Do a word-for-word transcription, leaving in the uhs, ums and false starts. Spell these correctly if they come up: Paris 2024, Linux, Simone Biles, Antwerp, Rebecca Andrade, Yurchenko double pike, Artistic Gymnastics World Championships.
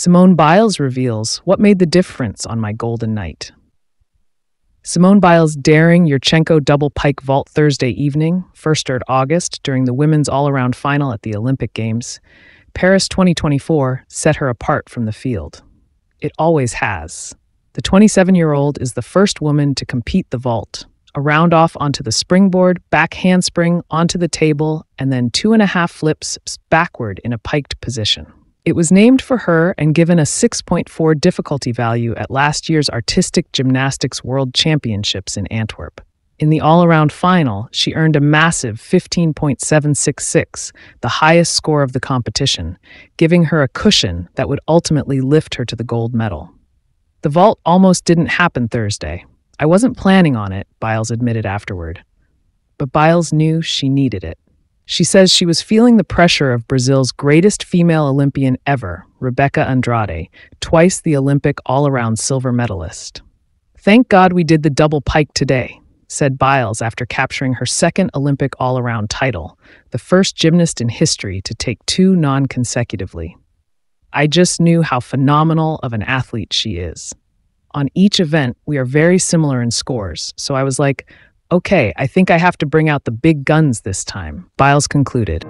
Simone Biles reveals what made the difference on my golden night. Simone Biles' daring Yurchenko double pike vault Thursday evening, first of August, during the women's all-around final at the Olympic Games, Paris twenty twenty-four set her apart from the field. It always has. The twenty-seven-year-old is the first woman to compete the vault, a round off onto the springboard, back handspring onto the table, and then two and a half flips backward in a piked position. It was named for her and given a six point four difficulty value at last year's Artistic Gymnastics World Championships in Antwerp. In the all-around final, she earned a massive fifteen point seven six six, the highest score of the competition, giving her a cushion that would ultimately lift her to the gold medal. The vault almost didn't happen Thursday. I wasn't planning on it, Biles admitted afterward. But Biles knew she needed it. She says she was feeling the pressure of Brazil's greatest female Olympian ever, Rebecca Andrade, twice the Olympic all-around silver medalist. "Thank God we did the double pike today," said Biles after capturing her second Olympic all-around title, the first gymnast in history to take two non-consecutively. "I just knew how phenomenal of an athlete she is. On each event, we are very similar in scores, so I was like, okay, I think I have to bring out the big guns this time," Biles concluded.